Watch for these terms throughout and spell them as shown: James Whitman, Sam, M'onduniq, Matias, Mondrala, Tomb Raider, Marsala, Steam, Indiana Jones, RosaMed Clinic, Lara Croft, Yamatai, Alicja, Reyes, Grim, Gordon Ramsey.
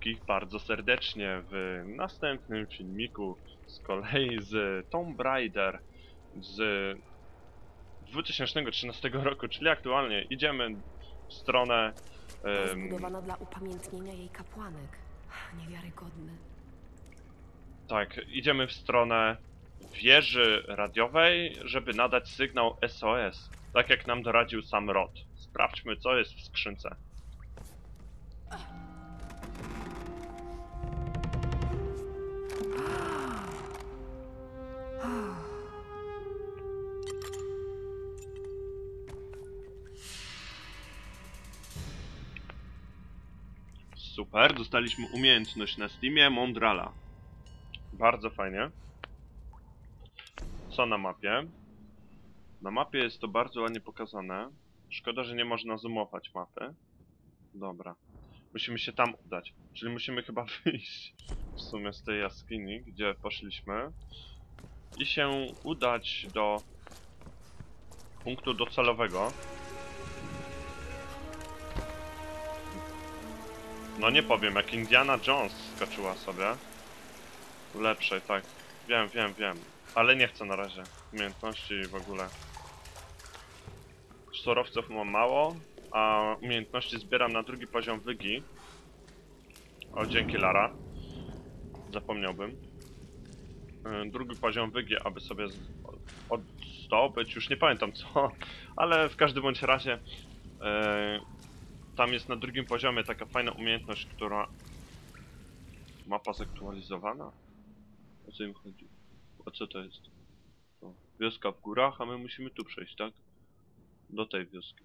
wszystkich bardzo serdecznie w następnym filmiku z kolei z Tomb Raider z 2013 roku, czyli aktualnie idziemy w stronę... Zbudowano dla upamiętnienia jej kapłanek. Niewiarygodne. Tak, idziemy w stronę wieży radiowej, żeby nadać sygnał SOS, tak jak nam doradził sam Rod. Sprawdźmy, co jest w skrzynce. Super, dostaliśmy umiejętność na Steamie Mondrala. Bardzo fajnie. Co na mapie? Na mapie jest to bardzo ładnie pokazane. Szkoda, że nie można zoomować mapy. Dobra. Musimy się tam udać. Czyli musimy chyba wyjść w sumie z tej jaskini, gdzie poszliśmy. I się udać do punktu docelowego. No nie powiem, jak Indiana Jones skoczyła sobie. Lepszej, tak. Wiem. Ale nie chcę na razie umiejętności w ogóle. Surowców mam mało, a umiejętności zbieram na drugi poziom wygi. O, dzięki Lara. Zapomniałbym. Drugi poziom wygi, aby sobie zdobyć, już nie pamiętam co, ale w każdym bądź razie tam jest na drugim poziomie taka fajna umiejętność, która... Mapa zaktualizowana? O co im chodzi? A co to jest? O, wioska w górach, a my musimy tu przejść, tak? Do tej wioski.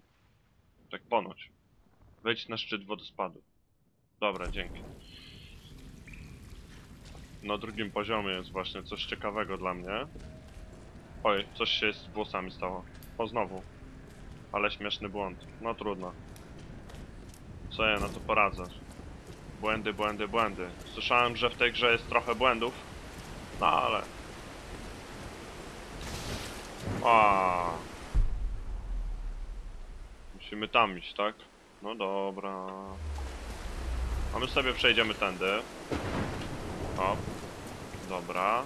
Tak ponoć. Wejdź na szczyt wodospadu. Dobra, dzięki. Na drugim poziomie jest właśnie coś ciekawego dla mnie. Oj, coś się z włosami stało. O, znowu. Ale śmieszny błąd. No trudno. Co ja na to poradzę? Błędy. Słyszałem, że w tej grze jest trochę błędów. No ale... O. Musimy tam iść, tak? No dobra. A my sobie przejdziemy tędy. O. Dobra.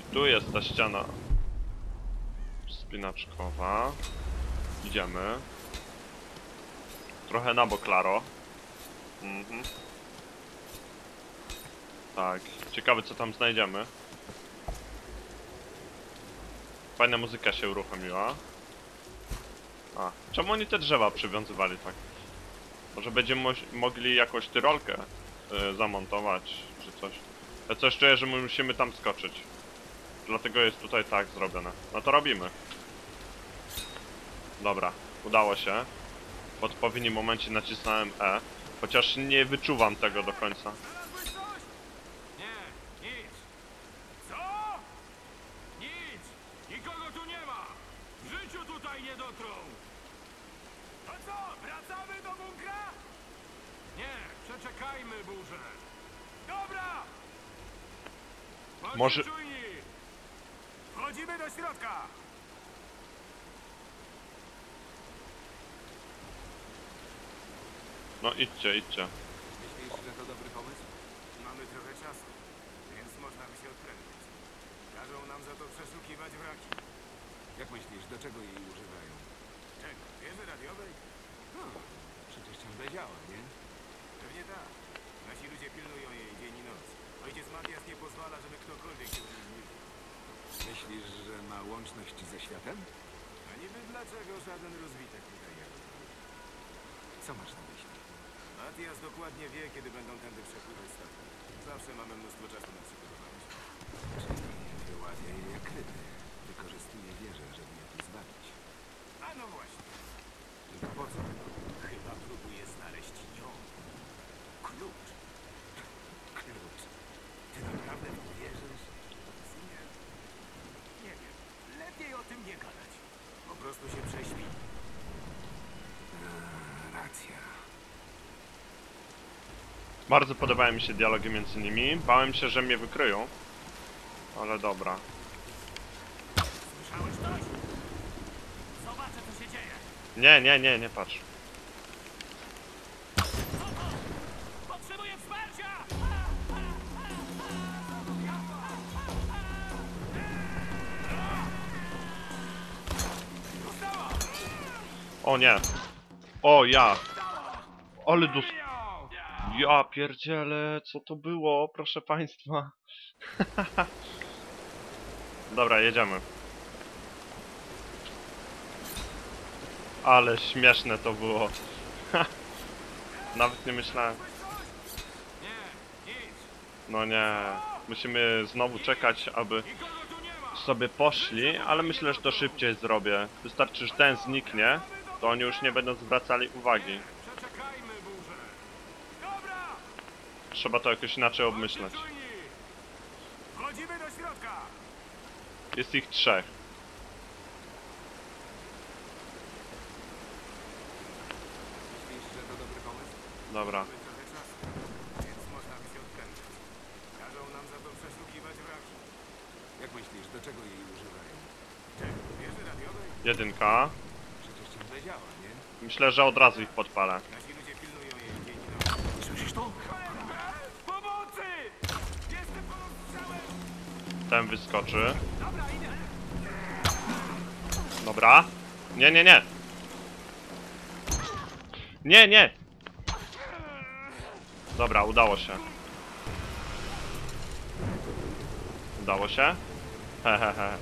I tu jest ta ściana wspinaczkowa. Idziemy. Trochę na bok, Laro. Mhm. Tak. Ciekawe, co tam znajdziemy. Fajna muzyka się uruchomiła. A, czemu oni te drzewa przywiązywali tak? Może będziemy mogli jakąś tyrolkę zamontować, czy coś. Ja coś czuję, że my musimy tam skoczyć. Dlatego jest tutaj tak zrobione. No to robimy. Dobra, udało się. W odpowiednim momencie nacisnąłem E, chociaż nie wyczuwam tego do końca. Może... Wchodzimy do środka! No idźcie. Myślisz, że to dobry pomysł? Mamy trochę czasu, więc można by się odprężyć. Każą nam za to przeszukiwać wraki. Jak myślisz, do czego jej używają? Czego? Wieży radiowej? No, przecież ciągle działa, nie? Pewnie tak. Nasi ludzie pilnują jej dzień i noc. Ojciec Matias nie pozwala, żeby ktokolwiek się z nim mierzył. Myślisz, że ma łączność ze światem? A niby dlaczego żaden rozwitek tutaj nie jest? Co masz na myśli? Matias dokładnie wie, kiedy będą tędy przepływać statki. Zawsze mamy mnóstwo czasu na przygotowanie. Czyli wyławia je jak ryby. Wykorzystuje wieżę, żeby je tu zbawić. A no właśnie. Tylko po co? Chyba próbuje znaleźć ją. Klucz. Ty naprawdę uwierzysz? Nie wiem. Lepiej o tym nie gadać. Po prostu się prześpi. Racja. Bardzo podobały mi się dialogi między nimi. Bałem się, że mnie wykryją. Ale dobra. Słyszałeś coś? Zobaczę, co się dzieje. Nie patrz. Potrzebuję wsparcia! O nie. O ja. Ale dos... Ja pierdzielę, co to było, proszę państwa. Dobra, jedziemy. Ale śmieszne to było. Nawet nie myślałem. No nie. Musimy znowu czekać, aby sobie poszli, ale myślę, że to szybciej zrobię. Wystarczy, że ten zniknie, to oni już nie będą zwracali uwagi. Trzeba to jakoś inaczej obmyślać. Jest ich trzech. Dobra. Jak myślisz, do czego jej używają? Wieży radiowej? Jedynka. Przecież ciągle działa, nie? Myślę, że od razu ich podpalę. Nasi ludzie pilnują jej. Słyszysz to? Pomocy! Jestem pod strzałem! Ten wyskoczy. Dobra, idę. Dobra. Nie, nie, nie. Nie, nie. Dobra, udało się. Udało się? Hehehe.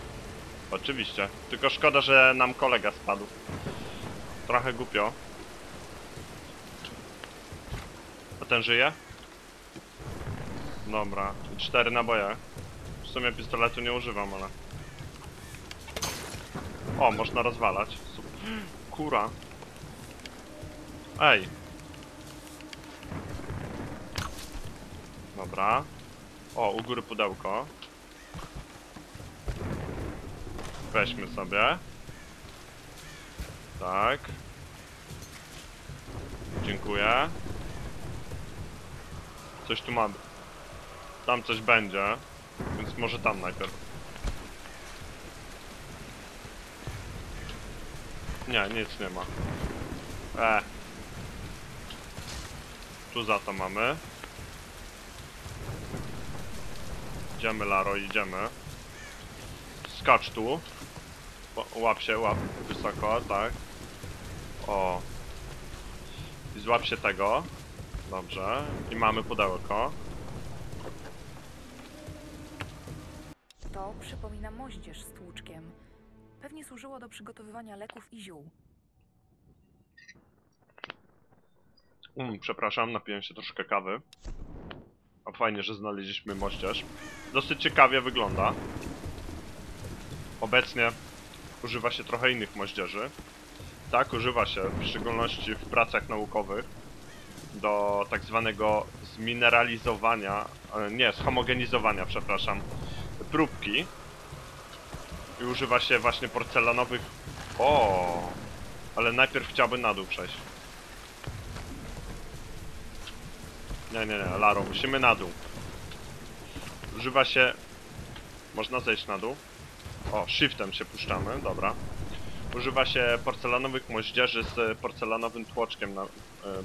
Oczywiście. Tylko szkoda, że nam kolega spadł. Trochę głupio. A ten żyje? Dobra. 4 naboje. W sumie pistoletu nie używam, ale... O, można rozwalać. Super. Kura. Ej. Dobra. O, u góry pudełko. Weźmy sobie. Tak. Dziękuję. Coś tu mamy. Tam coś będzie. Więc może tam najpierw. Nie, nic nie ma. Tu za to mamy. Idziemy, Laro, idziemy. Skacz tu. Łap się, łap wysoko, tak. O. I złap się tego. Dobrze. I mamy pudełko. To przypomina moździerz z tłuczkiem. Pewnie służyło do przygotowywania leków i ziół. Przepraszam, napiłem się troszkę kawy. A fajnie, że znaleźliśmy moździerz. Dosyć ciekawie wygląda. Obecnie używa się trochę innych moździerzy. Tak, używa się, w szczególności w pracach naukowych, do tak zwanego zmineralizowania, nie, zhomogenizowania, przepraszam, próbki. I używa się właśnie porcelanowych... O, ale najpierw chciałbym na dół przejść. Nie, nie, nie, Laro, musimy na dół. Używa się... Można zejść na dół? O, shiftem się puszczamy, dobra. Używa się porcelanowych moździerzy z porcelanowym tłoczkiem na,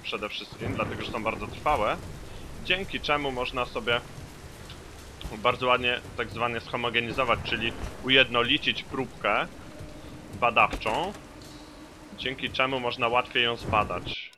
przede wszystkim, dlatego że są bardzo trwałe. Dzięki czemu można sobie bardzo ładnie tak zwane zhomogenizować, czyli ujednolicić próbkę badawczą. Dzięki czemu można łatwiej ją zbadać.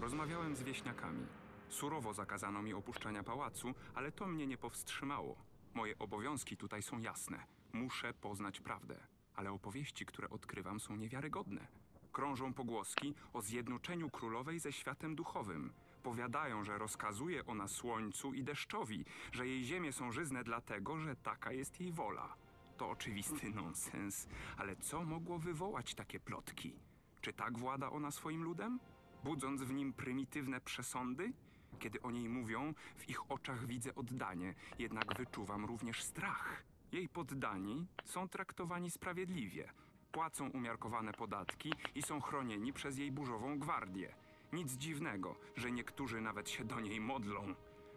Rozmawiałem z wieśniakami. Surowo zakazano mi opuszczania pałacu, ale to mnie nie powstrzymało. Moje obowiązki tutaj są jasne. Muszę poznać prawdę, ale opowieści, które odkrywam, są niewiarygodne. Krążą pogłoski o zjednoczeniu królowej ze światem duchowym. Powiadają, że rozkazuje ona słońcu i deszczowi, że jej ziemie są żyzne dlatego, że taka jest jej wola. To oczywisty nonsens, ale co mogło wywołać takie plotki? Czy tak włada ona swoim ludem? Budząc w nim prymitywne przesądy? Kiedy o niej mówią, w ich oczach widzę oddanie, jednak wyczuwam również strach. Jej poddani są traktowani sprawiedliwie, płacą umiarkowane podatki i są chronieni przez jej burzową gwardię. Nic dziwnego, że niektórzy nawet się do niej modlą.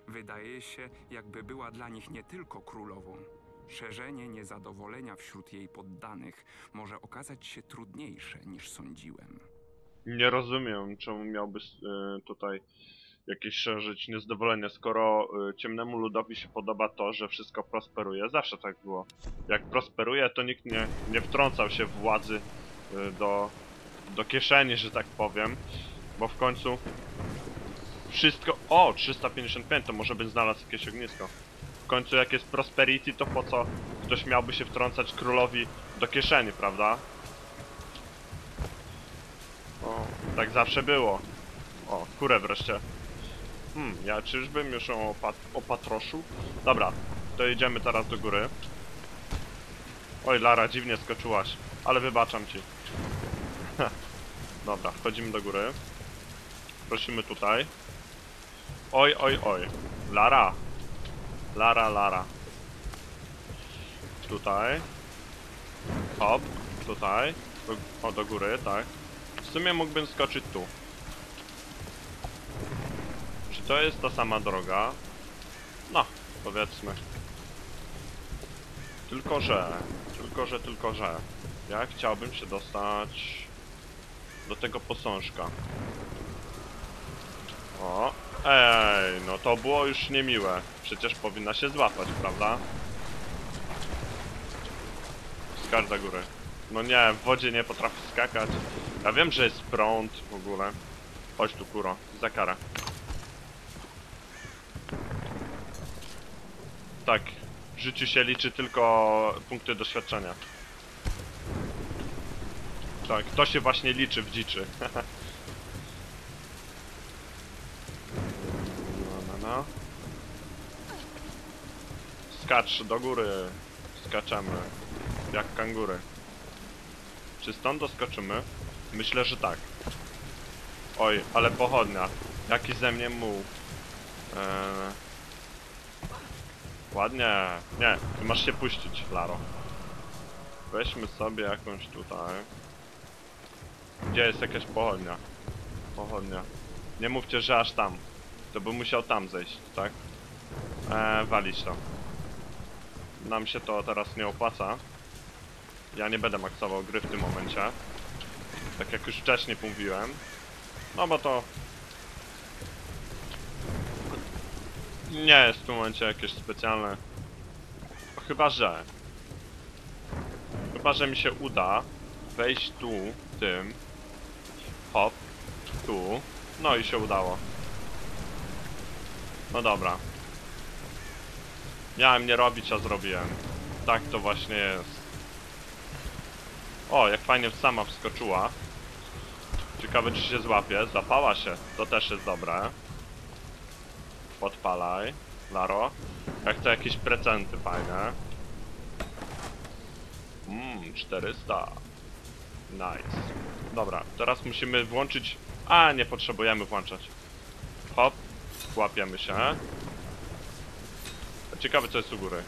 Wydaje się, jakby była dla nich nie tylko królową. Szerzenie niezadowolenia wśród jej poddanych może okazać się trudniejsze niż sądziłem. Nie rozumiem, czemu miałby tutaj... jakieś szerzyć niezadowolenie, skoro ciemnemu ludowi się podoba to, że wszystko prosperuje. Zawsze tak było. Jak prosperuje, to nikt nie wtrącał się w władzy do do kieszeni, że tak powiem. Bo w końcu wszystko... O! 355, to może bym znalazł jakieś ognisko. W końcu jak jest Prosperity, to po co ktoś miałby się wtrącać królowi do kieszeni, prawda? O, tak zawsze było. O, kurę wreszcie. Ja czyżbym już ją opatroszył? Dobra, to jedziemy teraz do góry. Oj, Lara, dziwnie skoczyłaś, ale wybaczam ci. Dobra, wchodzimy do góry. Prosimy tutaj. Oj, oj, oj. Lara. Lara, Lara. Tutaj. Hop, tutaj. O, do góry, tak. W sumie mógłbym skoczyć tu. Czy to jest ta sama droga? No, powiedzmy. Tylko że. Ja chciałbym się dostać do tego posążka. O, ej, no to było już niemiłe. Przecież powinna się złapać, prawda? Skacz do góry. No nie, w wodzie nie potrafi skakać. Ja wiem, że jest prąd w ogóle. Chodź tu, kuro, za karę. Tak, w życiu się liczy tylko punkty doświadczenia. Tak, to się właśnie liczy w dziczy. No. Skacz do góry. Skaczemy. Jak kangury. Czy stąd doskoczymy? Myślę, że tak. Oj, ale pochodnia. Jaki ze mnie muł. Ładnie. Nie, ty masz się puścić, Laro. Weźmy sobie jakąś tutaj. Gdzie jest jakaś pochodnia? Pochodnia. Nie mówcie, że aż tam. To bym musiał tam zejść, tak? Walić to. Nam się to teraz nie opłaca. Ja nie będę maksował gry w tym momencie. Tak jak już wcześniej mówiłem. No bo to... nie jest w tym momencie jakieś specjalne... Chyba, że mi się uda wejść tu, tym. Hop. Tu. No i się udało. No dobra. Miałem nie robić, a zrobiłem. Tak to właśnie jest. O, jak fajnie sama wskoczyła. Ciekawe, czy się złapie. Złapała się. To też jest dobre. Podpalaj. Laro. Jak to jakieś prezenty fajne. 400. Nice. Dobra, teraz musimy włączyć... A, nie potrzebujemy włączać. Hop. Łapiemy się. Ciekawe, co jest u góry.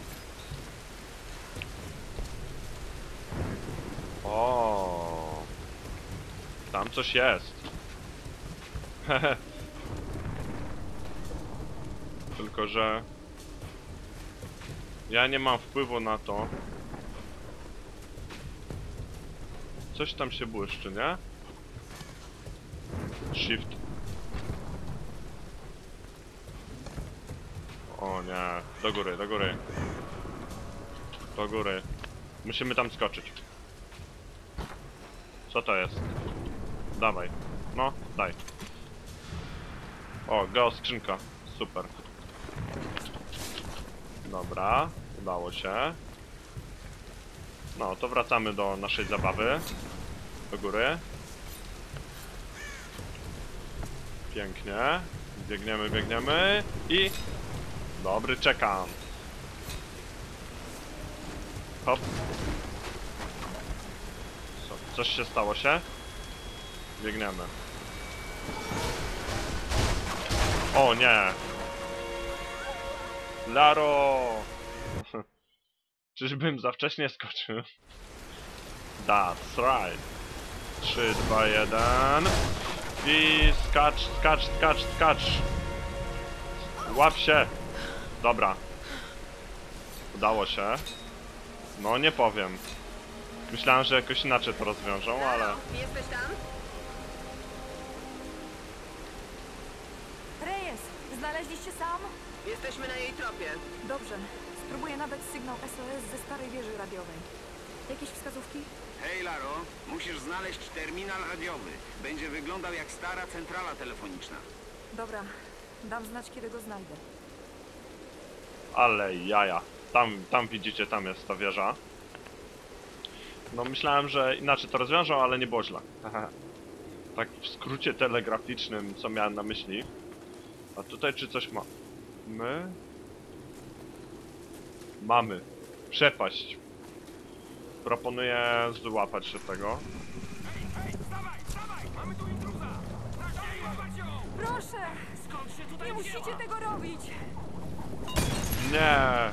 O, tam coś jest. Tylko że ja nie mam wpływu na to. Coś tam się błyszczy, nie? Shift. O nie, do góry, do góry. Do góry. Musimy tam skoczyć. Co to jest? Dawaj. No, daj. O, geo skrzynka. Super. Dobra, udało się. No, to wracamy do naszej zabawy. Do góry. Pięknie. Biegniemy, biegniemy i... Dobry, czekam. Hop. Coś się stało się? Biegniemy. O nie! Laro! Czyżbym za wcześnie skoczył? That's right. 3, 2, 1... I skacz, skacz, skacz, skacz! Łap się! Dobra. Udało się. No nie powiem. Myślałem, że jakoś inaczej to rozwiążą, ale... Jesteś tam? Reyes, znaleźliście Sam? Jesteśmy na jej tropie. Dobrze. Spróbuję nadać sygnał SOS ze starej wieży radiowej. Jakieś wskazówki? Hej, Laro, musisz znaleźć terminal radiowy. Będzie wyglądał jak stara centrala telefoniczna. Dobra, dam znać, kiedy go znajdę. Ale jaja. Tam widzicie, tam jest ta wieża. No myślałem, że inaczej to rozwiążą, ale nie było źle. Tak w skrócie telegraficznym, co miałem na myśli. A tutaj czy coś ma? My? Mamy. Przepaść. Proponuję złapać się tego. Hej, wstawaj, wstawaj! Mamy tu intruza! Proszę! Skąd się tutaj nie musicie tego robić! Nie.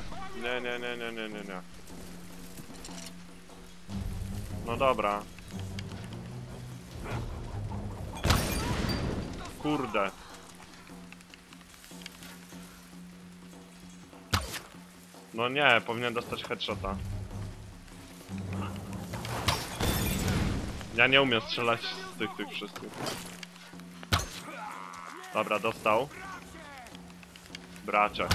No dobra. Kurde. No nie, powinien dostać headshota. Ja nie umiem strzelać z tych wszystkich. Dobra, dostał. Bracia.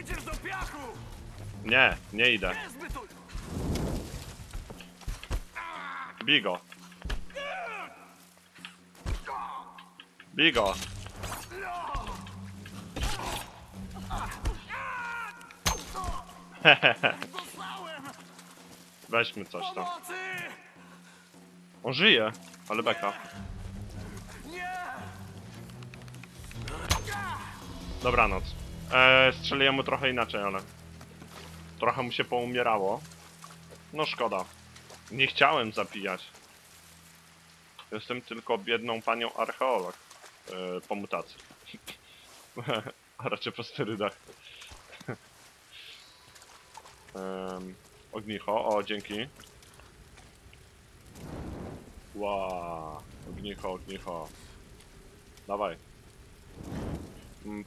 Idziesz do piachu! Nie, nie idę. Bigo. Bigo. Weźmy coś tam. On żyje, ale beka. Dobranoc. Strzeliłem mu trochę inaczej, ale... Trochę mu się poumierało. No szkoda. Nie chciałem zabijać. Jestem tylko biedną panią archeolog. Po mutacji. A raczej po sterydach. Ognicho, o dzięki. Wow, ognicho. Dawaj.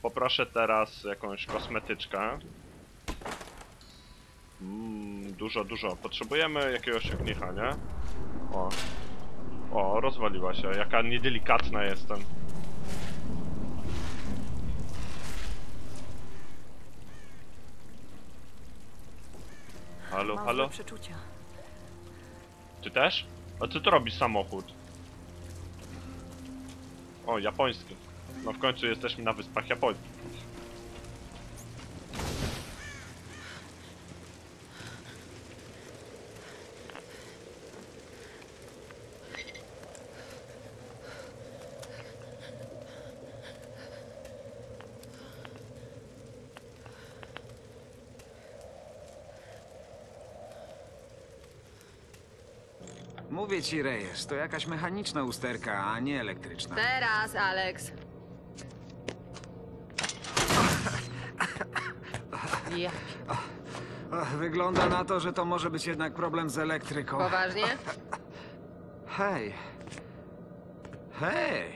Poproszę teraz jakąś kosmetyczkę. Dużo. Potrzebujemy jakiegoś ognicha, nie? O, rozwaliła się. Jaka niedelikatna jestem. Halo? Ty też? A co to robi samochód? O, japoński. No w końcu jesteśmy na Wyspach Japońskich. Mówię ci, Reyes, to jakaś mechaniczna usterka, a nie elektryczna. Teraz, Alex. Jak? Wygląda na to, że to może być jednak problem z elektryką. Poważnie? Hej!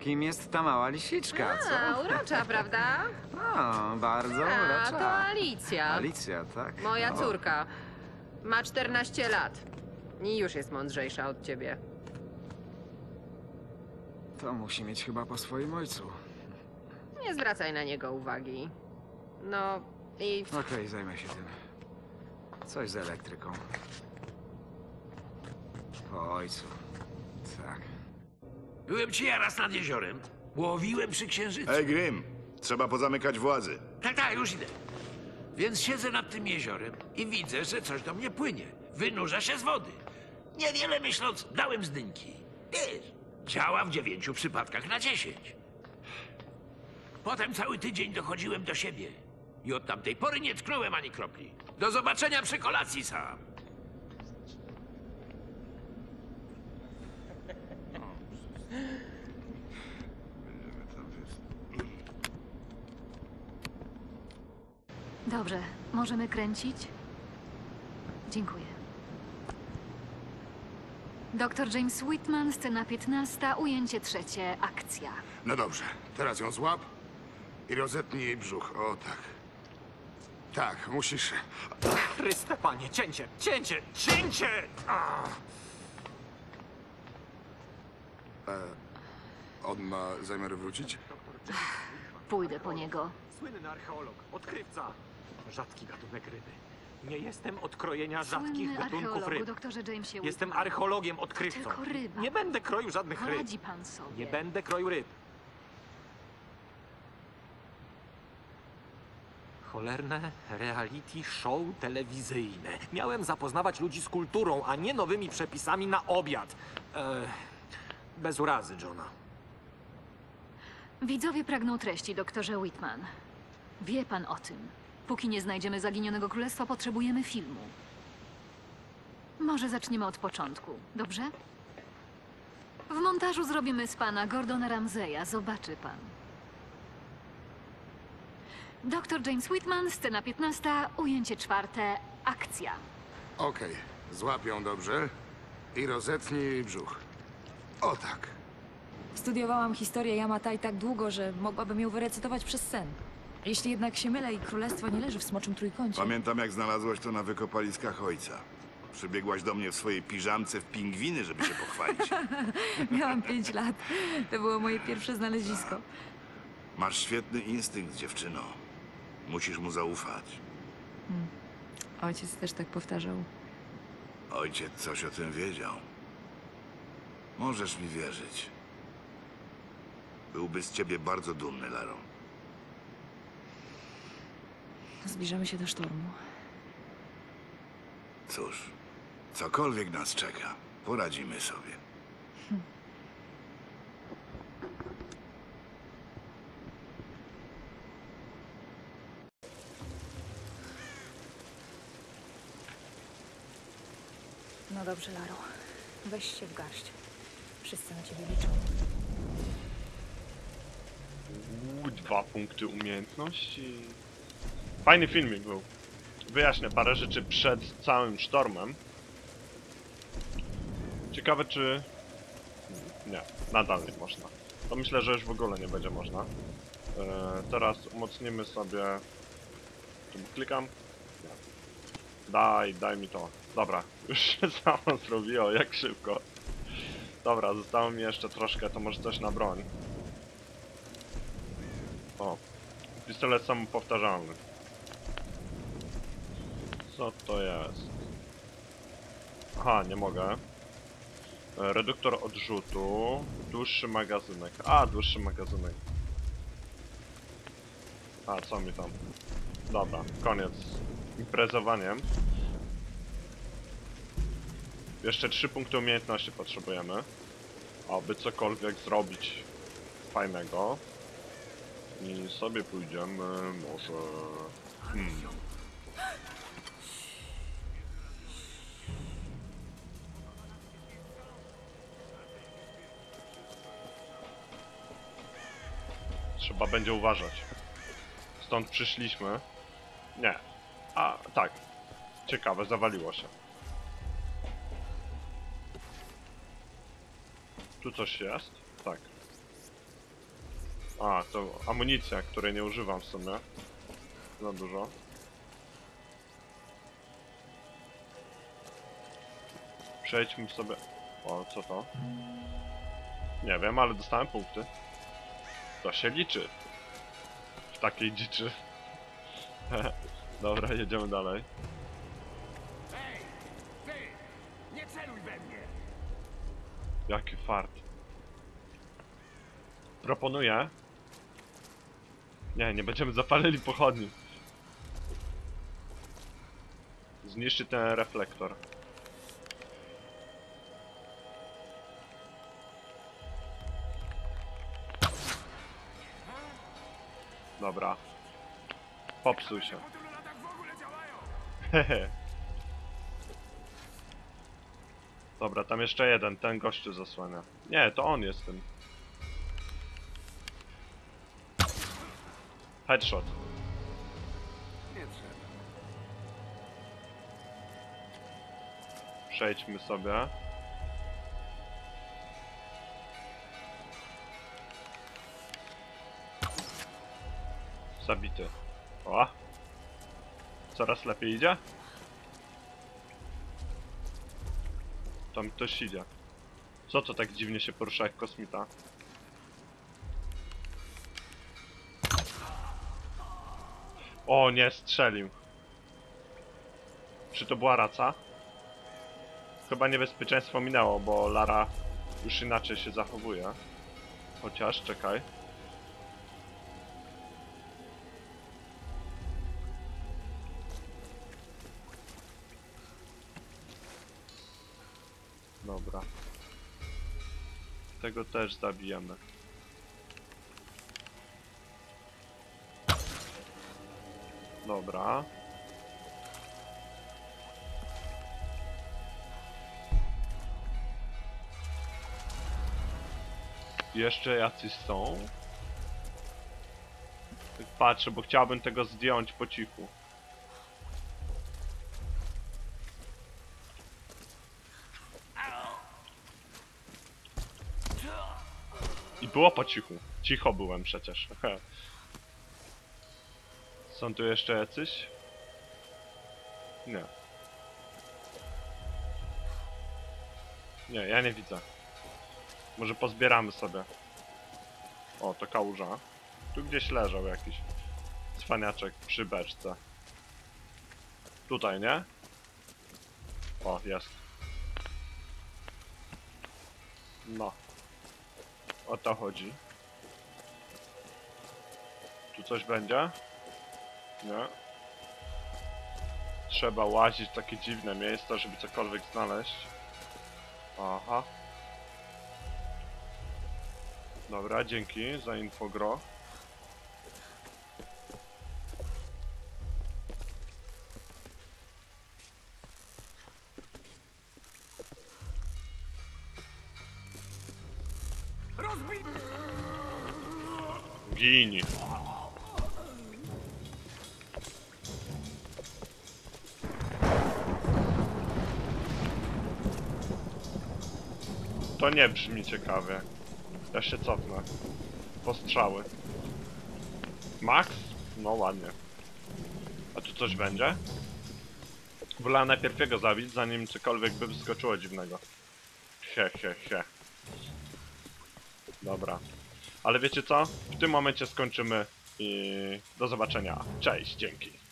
Kim jest ta mała lisiczka, co? Urocza, prawda? O, bardzo urocza. To Alicja. Alicja, tak? Moja córka. Ma 14 lat. I już jest mądrzejsza od ciebie. To musi mieć chyba po swoim ojcu. Nie zwracaj na niego uwagi. No i... Okej, zajmę się tym. Coś z elektryką. Po ojcu. Tak. Byłem ci ja raz nad jeziorem. Łowiłem przy księżycu. Ej, Grim. Trzeba pozamykać władzy. Tak, już idę. Więc siedzę nad tym jeziorem i widzę, że coś do mnie płynie. Wynurza się z wody. Niewiele myśląc, dałem z dynki. Wiesz, działa w 9 przypadkach na 10. Potem cały tydzień dochodziłem do siebie. I od tamtej pory nie tknąłem ani kropli. Do zobaczenia przy kolacji, Sam. Dobrze, możemy kręcić? Dziękuję. Doktor James Whitman, scena 15, ujęcie 3, akcja. No dobrze, teraz ją złap i rozetnij jej brzuch, o tak. Tak, musisz... Chryste panie, cięcie! On ma zamiar wrócić? Pójdę po niego. Słynny archeolog, odkrywca. Rzadki gatunek ryby. Nie jestem od krojenia rzadkich gatunków ryb. Doktorze Jamesie Whitman. Jestem archeologiem, odkrywcą. Tylko ryba. Nie będę kroił żadnych ryb. Radzi pan sobie. Nie będę kroił ryb. Cholerne reality show telewizyjne. Miałem zapoznawać ludzi z kulturą, a nie nowymi przepisami na obiad. Bez urazy, Johna. Widzowie pragną treści, doktorze Whitman. Wie pan o tym. Póki nie znajdziemy zaginionego królestwa, potrzebujemy filmu. Może zaczniemy od początku, dobrze? W montażu zrobimy z pana Gordona Ramseya, zobaczy pan. Doktor James Whitman, scena 15, ujęcie 4, akcja. Okej, złapią dobrze i rozetnij brzuch. O tak. Studiowałam historię Yamatai tak długo, że mogłabym ją wyrecytować przez sen. Jeśli jednak się mylę i królestwo nie leży w Smoczym Trójkącie... Pamiętam, jak znalazłaś to na wykopaliskach ojca. Przybiegłaś do mnie w swojej piżamce w pingwiny, żeby się pochwalić. Miałam 5 lat. To było moje pierwsze znalezisko. Masz świetny instynkt, dziewczyno. Musisz mu zaufać. Ojciec też tak powtarzał. Ojciec coś o tym wiedział. Możesz mi wierzyć. Byłby z ciebie bardzo dumny, Laro. Zbliżamy się do sztormu. Cóż, cokolwiek nas czeka, poradzimy sobie. No dobrze, Laro. Weź się w garść. Wszyscy na ciebie liczą. 2 punkty umiejętności. Fajny filmik był. Wyjaśnię parę rzeczy przed całym sztormem. Ciekawe czy... Nie, nadal nie można. To myślę, że już w ogóle nie będzie można. Teraz umocnimy sobie... Klikam. Nie. Daj mi to. Dobra, już się samo zrobiło, jak szybko. Dobra, zostało mi jeszcze troszkę, to może coś na broń. O, pistolet samopowtarzalny. Co to jest? Aha, nie mogę. Reduktor odrzutu. Dłuższy magazynek. A, dłuższy magazynek. A, co mi tam? Dobra, koniec z imprezowaniem. Jeszcze 3 punkty umiejętności potrzebujemy, aby cokolwiek zrobić fajnego. I sobie pójdziemy może... Trzeba będzie uważać. Stąd przyszliśmy. Nie. A, tak. Ciekawe, zawaliło się. Tu coś jest? Tak. A, to amunicja, której nie używam w sumie. Za dużo. Przejdźmy sobie... O, co to? Nie wiem, ale dostałem punkty. To się liczy. W takiej dziczy. Dobra, jedziemy dalej. Jaki fart. Proponuję... Nie będziemy zapalili pochodni. Zniszczy ten reflektor. Dobra. Popsuł się. Dobra, tam jeszcze jeden, ten gościu zasłania. Nie, to on jest tym. Headshot. Przejdźmy sobie. Zabity. O! Coraz lepiej idzie? Tam ktoś idzie. Co to tak dziwnie się porusza jak kosmita? O nie, strzelił. Czy to była raca? Chyba niebezpieczeństwo minęło, bo Lara już inaczej się zachowuje. Chociaż, czekaj. Dobra. Tego też zabijemy. Dobra. Jeszcze jacyś są. Patrzę, bo chciałbym tego zdjąć po cichu. I było po cichu. Cicho byłem przecież. Są tu jeszcze jacyś? Nie. Nie, ja nie widzę. Może pozbieramy sobie. O, to kałuża. Tu gdzieś leżał jakiś cwaniaczek przy beczce. Tutaj, nie? O, jest. No. O to chodzi. Tu coś będzie? Nie. Trzeba łazić w takie dziwne miejsca, żeby cokolwiek znaleźć. Aha. Dobra, dzięki za infogro. Gini. To nie brzmi ciekawie. Ja się cofnę. Postrzały. Max? No ładnie. A tu coś będzie? Wolałem najpierw jego zabić, zanim cokolwiek by wyskoczyło dziwnego. He. Dobra. Ale wiecie co? W tym momencie skończymy i do zobaczenia. Cześć, dzięki.